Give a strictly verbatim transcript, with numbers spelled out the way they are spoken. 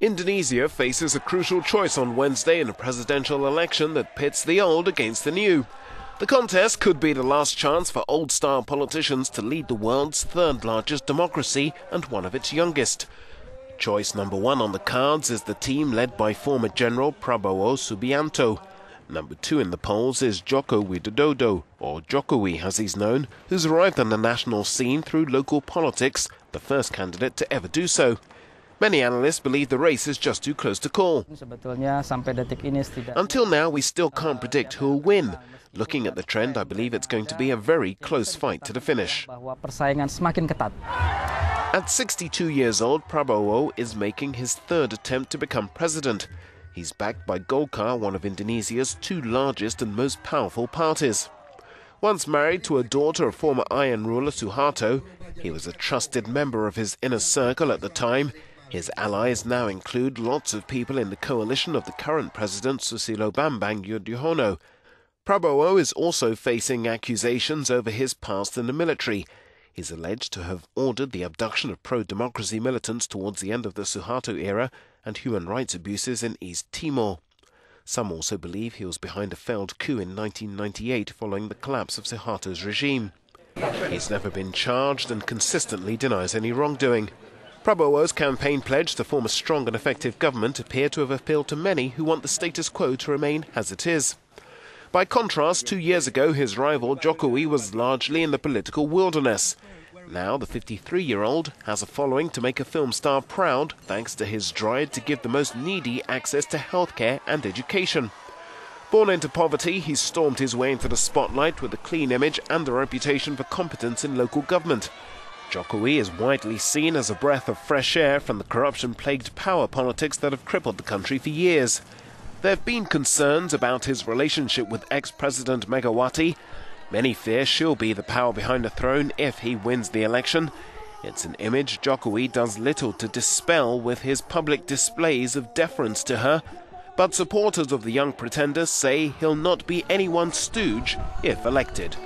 Indonesia faces a crucial choice on Wednesday in a presidential election that pits the old against the new. The contest could be the last chance for old-style politicians to lead the world's third-largest democracy and one of its youngest. Choice number one on the cards is the team led by former General Prabowo Subianto. Number two in the polls is Joko Widodo, or Jokowi as he's known, who's arrived on the national scene through local politics, the first candidate to ever do so. Many analysts believe the race is just too close to call. Until now, we still can't predict who'll win. Looking at the trend, I believe it's going to be a very close fight to the finish. At sixty-two years old, Prabowo is making his third attempt to become president. He's backed by Golkar, one of Indonesia's two largest and most powerful parties. Once married to a daughter of former Iron ruler Suharto, he was a trusted member of his inner circle at the time. His allies now include lots of people in the coalition of the current president Susilo Bambang Yudhoyono. Prabowo is also facing accusations over his past in the military. He's alleged to have ordered the abduction of pro-democracy militants towards the end of the Suharto era and human rights abuses in East Timor. Some also believe he was behind a failed coup in nineteen ninety-eight following the collapse of Suharto's regime. He's never been charged and consistently denies any wrongdoing. Prabowo's campaign pledge to form a strong and effective government appear to have appealed to many who want the status quo to remain as it is. By contrast, two years ago, his rival Jokowi was largely in the political wilderness. Now, the fifty-three-year-old has a following to make a film star proud thanks to his drive to give the most needy access to healthcare and education. Born into poverty, he stormed his way into the spotlight with a clean image and a reputation for competence in local government. Jokowi is widely seen as a breath of fresh air from the corruption-plagued power politics that have crippled the country for years. There have been concerns about his relationship with ex-President Megawati. Many fear she'll be the power behind the throne if he wins the election. It's an image Jokowi does little to dispel with his public displays of deference to her. But supporters of the young pretender say he'll not be anyone's stooge if elected.